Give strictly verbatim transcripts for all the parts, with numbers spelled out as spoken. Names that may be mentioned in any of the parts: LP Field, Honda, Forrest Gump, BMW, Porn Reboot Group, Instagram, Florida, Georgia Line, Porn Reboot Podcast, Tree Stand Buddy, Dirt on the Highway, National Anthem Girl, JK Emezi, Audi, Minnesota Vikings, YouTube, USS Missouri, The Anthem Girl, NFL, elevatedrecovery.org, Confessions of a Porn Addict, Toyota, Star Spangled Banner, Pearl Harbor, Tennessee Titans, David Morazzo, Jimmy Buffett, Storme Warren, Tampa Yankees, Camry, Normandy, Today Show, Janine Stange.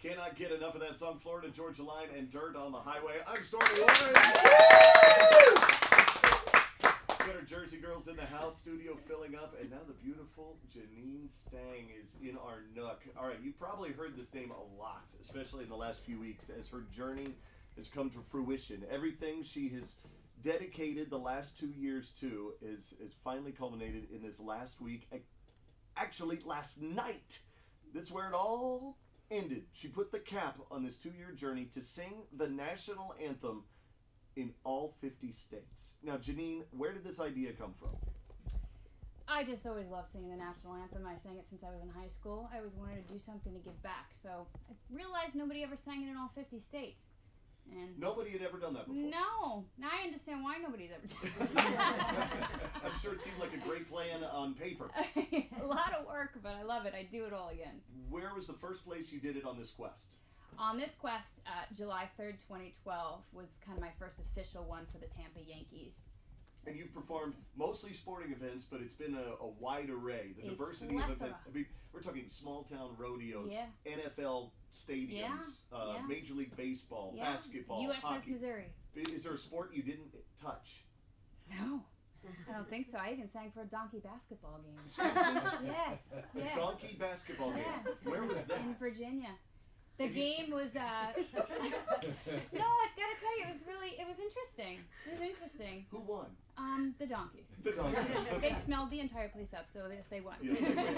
Cannot get enough of that song, Florida, Georgia Line, and Dirt on the Highway. I'm Storme Warren. Twitter Jersey Girls in the house, studio filling up, and now the beautiful Janine Stange is in our nook. All right, you probably heard this name a lot, especially in the last few weeks, as her journey has come to fruition. Everything she has dedicated the last two years to is, is finally culminated in this last week, actually last night. That's where it all ended. She put the cap on this two-year journey to sing the national anthem in all fifty states. Now, Janine, where did this idea come from? I just always loved singing the national anthem. I sang it since I was in high school. I always wanted to do something to give back, so I realized nobody ever sang it in all fifty states. And nobody had ever done that before. No. Now I understand why nobody's ever done that. I'm sure it seemed like a great plan on paper. A lot of work, but I love it. I do it all again. Where was the first place you did it on this quest? On this quest, uh, July third, twenty twelve, was kind of my first official one for the Tampa Yankees. And you've performed mostly sporting events, but it's been a, a wide array. The it's diversity plethora. of events. I mean, we're talking small-town rodeos, yeah. N F L stadiums, yeah. Uh, yeah. Major League Baseball, yeah. Basketball, U S S hockey. U S S Missouri. Is there a sport you didn't touch? No. I don't think so. I even sang for a donkey basketball game. Yes, yes. A donkey basketball game. Yes. Where was that? In Virginia. The game was, uh, no, I've got to tell you, it was really, it was interesting. It was interesting. Who won? Um, the donkeys. The donkeys. They smelled the entire place up, so yes, they won. Yes, they won.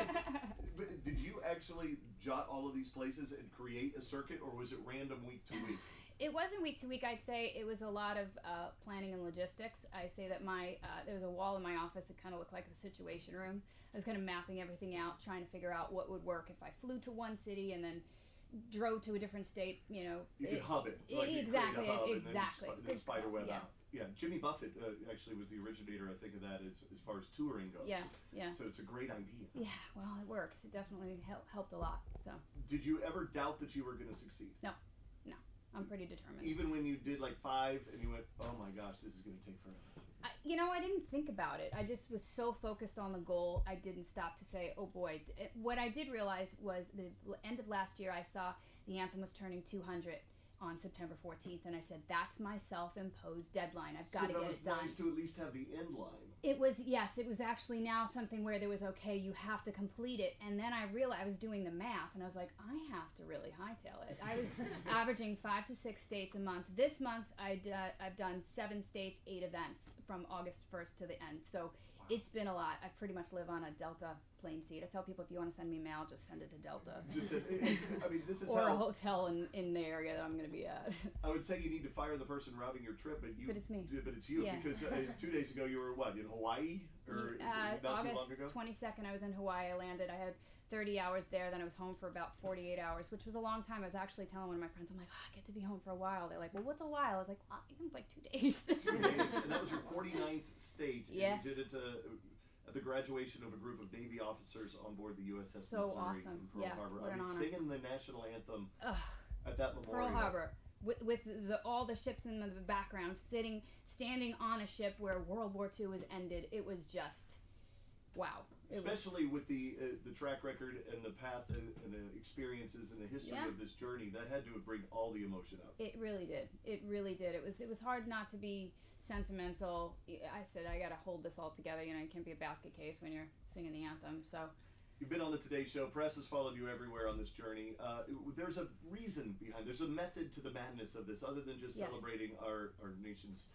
But did you actually jot all of these places and create a circuit, or was it random week to week? It wasn't week to week, I'd say. It was a lot of uh, planning and logistics. I say that my, uh, there was a wall in my office that kind of looked like the Situation Room. I was kind of mapping everything out, trying to figure out what would work if I flew to one city and then drove to a different state, you know. You could hub it. Like exactly, you hub exactly. And then, sp then spider web yeah. out. Yeah, Jimmy Buffett uh, actually was the originator, I think, of that as, as far as touring goes. Yeah, yeah. So it's a great idea. Yeah, well, it worked. It definitely hel helped a lot, so. Did you ever doubt that you were going to succeed? No, no. I'm pretty determined. Even when you did like five and you went, oh my gosh, this is going to take forever. I, you know, I didn't think about it. I just was so focused on the goal, I didn't stop to say, oh boy. It, what I did realize was the end of last year, I saw the anthem was turning two hundred on September fourteenth, and I said, that's my self-imposed deadline. I've got so to get it done. So that was nice to at least have the end line. It was, yes, it was actually now something where there was, okay, you have to complete it. And then I realized, I was doing the math, and I was like, I have to really hightail it. I was averaging five to six states a month. This month, I'd, uh, I've done seven states, eight events from August first to the end. So wow. It's been a lot. I pretty much live on a Delta plane seat. I tell people if you want to send me mail, just send it to Delta. Just a, I mean, this is or how a hotel in, in the area that I'm going to be at. I would say you need to fire the person routing your trip, but you. But it's me. But it's you, yeah. Because uh, two days ago you were what in Hawaii or uh, not too long ago? August twenty-second, I was in Hawaii. I landed. I had thirty hours there. Then I was home for about forty-eight hours, which was a long time. I was actually telling one of my friends, I'm like, oh, I get to be home for a while. They're like, well, what's a while? I was like, well, like two days. Two days, and that was your forty-ninth state. Yes. And you did it. Uh, the graduation of a group of Navy officers on board the U S S so Missouri awesome. in Pearl yeah, Harbor. I mean, honor. singing the national anthem Ugh. at that memorial. Pearl Harbor, with, with the, all the ships in the background, sitting, standing on a ship where World War Two was ended. It was just, wow. It Especially was, with the uh, the track record and the path and, and the experiences and the history yeah. of this journey, that had to bring all the emotion out. It really did. It really did. It was, it was hard not to be sentimental. I said, I got to hold this all together. You know, it can't be a basket case when you're singing the anthem. So, you've been on the Today Show. Press has followed you everywhere on this journey. Uh, there's a reason behind. There's a method to the madness of this, other than just yes. celebrating our our nation's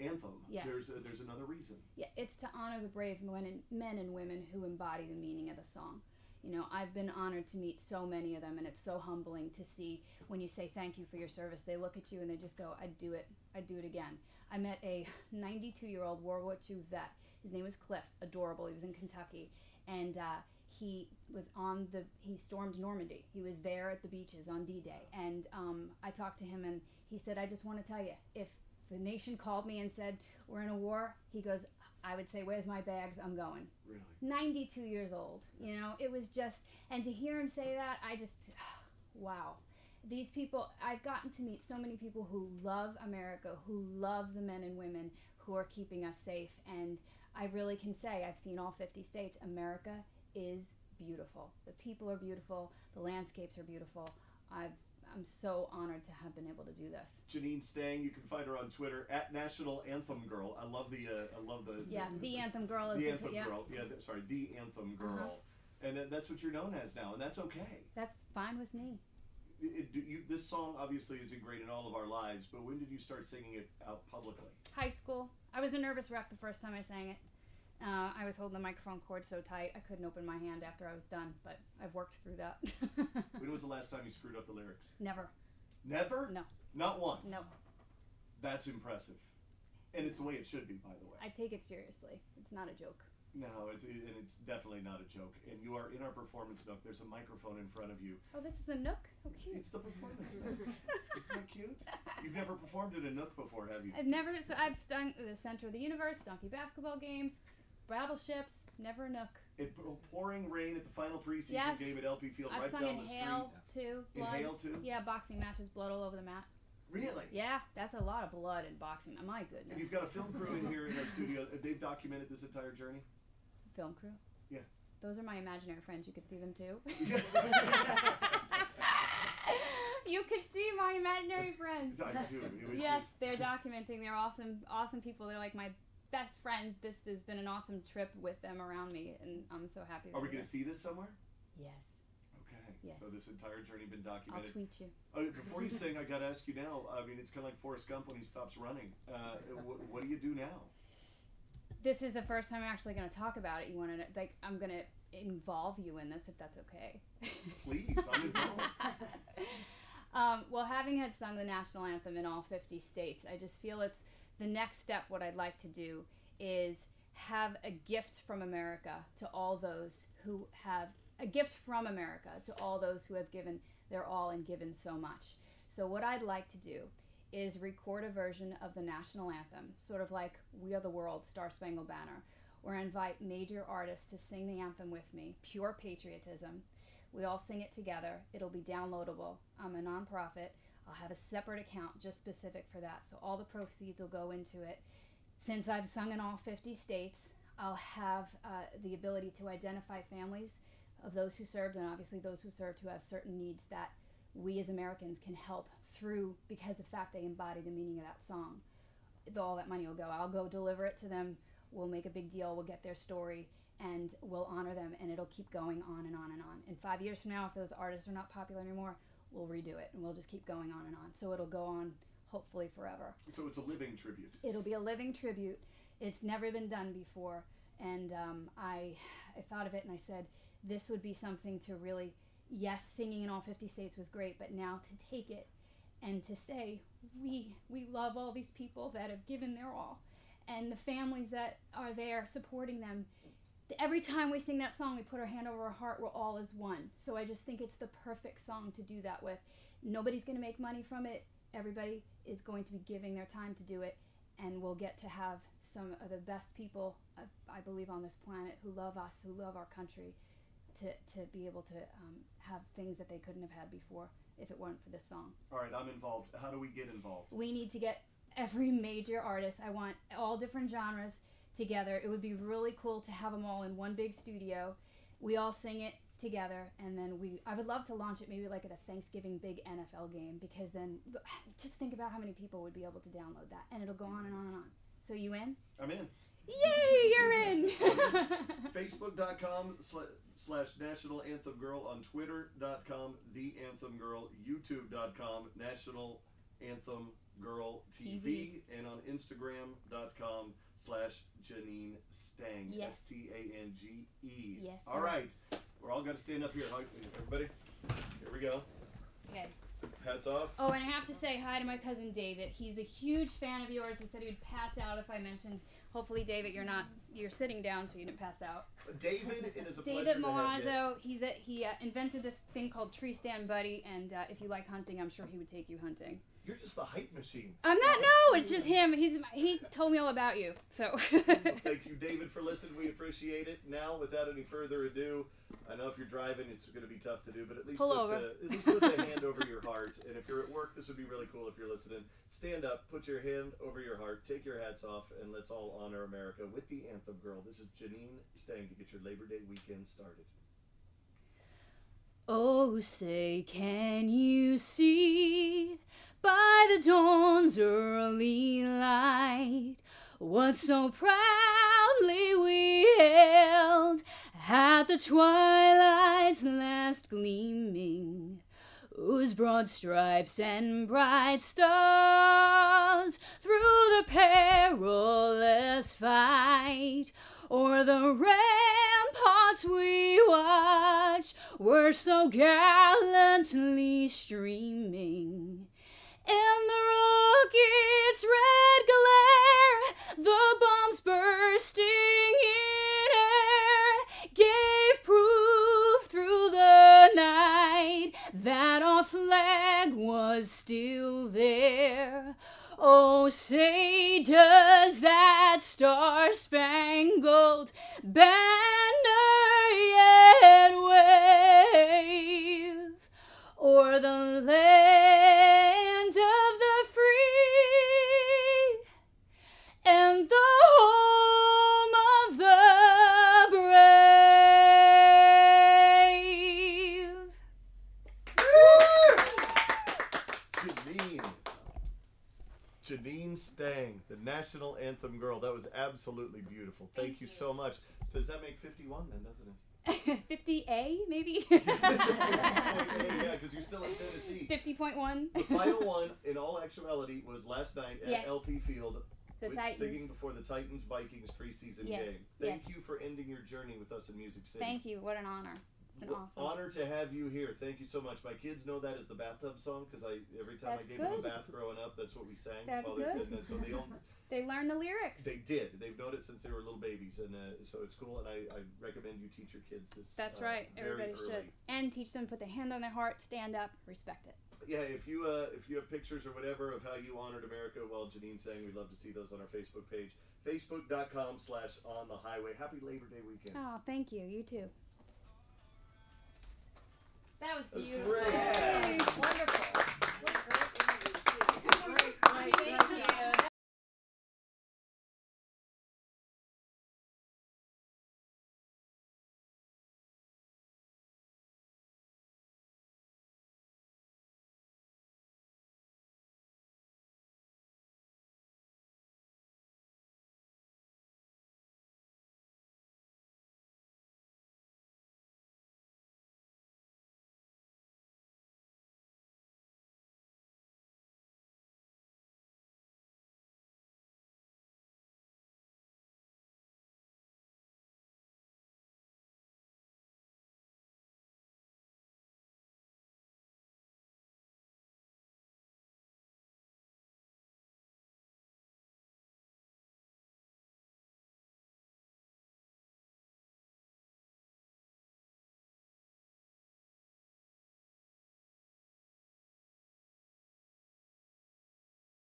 anthem. Yes. There's a, there's another reason. Yeah, it's to honor the brave men and men and women who embody the meaning of the song. You know, I've been honored to meet so many of them, and it's so humbling to see when you say thank you for your service, they look at you and they just go, I'd do it. I'd do it again. I met a ninety-two-year-old World War Two vet. His name was Cliff. Adorable. He was in Kentucky, and uh, he was on the, he stormed Normandy. He was there at the beaches on D Day, and um, I talked to him, and he said, I just want to tell you, if the nation called me and said, we're in a war, he goes, I would say, where's my bags? I'm going. Really? ninety-two years old. You know, it was just, and to hear him say that, I just, wow. These people, I've gotten to meet so many people who love America, who love the men and women who are keeping us safe. And I really can say, I've seen all fifty states. America is beautiful. The people are beautiful. The landscapes are beautiful. I've I'm so honored to have been able to do this. Janine Stange, you can find her on Twitter at National Anthem Girl. I love the uh, I love the yeah the, the, the Anthem Girl. The Anthem yeah. Girl. Yeah, the, sorry, the Anthem Girl. Uh-huh. And that's what you're known as now, and that's okay. That's fine with me. It, do you, this song obviously is ingrained in all of our lives, but when did you start singing it out publicly? High school. I was a nervous wreck the first time I sang it. Uh, I was holding the microphone cord so tight I couldn't open my hand after I was done, but I've worked through that. When was the last time you screwed up the lyrics? Never. Never? No. Not once? No. That's impressive. And it's the way it should be, by the way. I take it seriously. It's not a joke. No, it, it, and it's definitely not a joke. And you are in our performance nook. There's a microphone in front of you. Oh, this is a nook? How cute. It's the performance nook. Isn't that cute? You've never performed at a nook before, have you? I've never. So I've done the Center of the Universe, donkey basketball games, battleships, never a nook. It pouring rain at the final preseason yes. game at L P Field I've right down the street. I've sung in Hail, too. Blood. In Hail, too? Yeah, boxing matches, blood all over the mat. Really? Yeah, that's a lot of blood in boxing. My goodness. And you've got a film crew in here in our studio. They've documented this entire journey? Film crew? Yeah. Those are my imaginary friends. You could see them too. You could see my imaginary friends. I do. Yes, they're documenting. They're awesome, awesome people. They're like my best friends. This has been an awesome trip with them around me, and I'm so happy. Are we going to see this somewhere? Yes. Okay. Yes. So this entire journey been documented. I'll tweet you. Uh, before you sing, I got to ask you now. I mean, it's kind of like Forrest Gump when he stops running. Uh, wh what do you do now? This is the first time I'm actually going to talk about it. You want to like? I'm going to involve you in this if that's okay. Please, I'm involved. um, well, having had sung the national anthem in all fifty states, I just feel it's the next step. What I'd like to do is have a gift from America to all those who have a gift from America to all those who have given their all and given so much. So what I'd like to do is record a version of the national anthem, sort of like We Are the World, Star Spangled Banner, or invite major artists to sing the anthem with me, pure patriotism. We all sing it together. It'll be downloadable. I'm a nonprofit. I'll have a separate account just specific for that, so all the proceeds will go into it. Since I've sung in all fifty states, I'll have uh, the ability to identify families of those who served, and obviously those who served who have certain needs that we as Americans can help through because of the fact they embody the meaning of that song. All that money will go. I'll go deliver it to them. We'll make a big deal. We'll get their story, and we'll honor them, and it'll keep going on and on and on. And five years from now, if those artists are not popular anymore, we'll redo it, and we'll just keep going on and on. So it'll go on hopefully forever. So it's a living tribute. It'll be a living tribute. It's never been done before, and um, I, I thought of it, and I said, this would be something to really, yes, singing in all fifty states was great, but now to take it and to say, we we love all these people that have given their all and the families that are there supporting them. Every time we sing that song, we put our hand over our heart, we're all as one. So I just think it's the perfect song to do that with. Nobody's going to make money from it. Everybody is going to be giving their time to do it, and we'll get to have some of the best people, I, I believe, on this planet who love us, who love our country, To, to be able to um, have things that they couldn't have had before if it weren't for this song. All right, I'm involved. How do we get involved? We need to get every major artist. I want all different genres together. It would be really cool to have them all in one big studio. We all sing it together, and then we, I would love to launch it maybe like at a Thanksgiving big N F L game, because then just think about how many people would be able to download that, and it'll go on and on and on. So you in? I'm in. Yay, you're in! Facebook dot com slash slash National Anthem Girl, on Twitter dot com, The Anthem Girl, YouTube dot com, National Anthem Girl T V, T V. And on Instagram dot com slash Janine Stange, yes. S T A N G E. Yes, all right, we're all going to stand up here. Everybody, here we go. Okay. Hats off. Oh, and I have to say hi to my cousin David. He's a huge fan of yours. He said he would pass out if I mentioned. Hopefully, David, you're not, you're sitting down, so you didn't pass out. David, it is a pleasure. David Morazzo, he's a, he uh, invented this thing called Tree Stand Buddy, and uh, if you like hunting, I'm sure he would take you hunting. You're just the hype machine. I'm not. No, it's just him. He's he told me all about you. So. Well, thank you, David, for listening. We appreciate it. Now, without any further ado, I know if you're driving, it's going to be tough to do, but at least Pull put over. The, at least put the hand over your heart. And if you're at work, this would be really cool. If you're listening, stand up, put your hand over your heart, take your hats off, and let's all honor America with the Anthem Girl. This is Janine Stange to get your Labor Day weekend started. Oh, say can you see by the dawn's early light what so proudly we hailed at the twilight's last gleaming, whose broad stripes and bright stars through the perilous fight o'er the ramparts we watched were so gallantly streaming. In the rocket's red glare, the bombs bursting in air gave proof through the night that our flag was still there. Oh, say does that Star Spangled Banner yet wave o'er the land and the home of the brave. Janine. Janine Stange, the National Anthem Girl. That was absolutely beautiful. Thank, Thank you, you so much. So does that make fifty-one then, doesn't it? fifty A, maybe? fifty point A, yeah, because you're still in Tennessee. fifty point one. The final one, in all actuality, was last night at yes. L P Field. The Titans. Singing before the Titans Vikings preseason yes. game. Thank yes. you for ending your journey with us in Music City. Thank you. What an honor. It's been what awesome. Honor to have you here. Thank you so much. My kids know that as the bathtub song because I every time that's I gave good. them a bath growing up, that's what we sang. That's oh, good. So they, own, they learned the lyrics. They did. They've known it since they were little babies, and uh, so it's cool. And I, I recommend you teach your kids this. That's uh, right. Everybody early. should. And teach them to put their hand on their heart, stand up, respect it. Yeah, if you uh, if you have pictures or whatever of how you honored America, well, Janine's saying we'd love to see those on our Facebook page, facebook.com slash on the highway. Happy Labor Day weekend. Oh, thank you. You too. That was beautiful. That was great.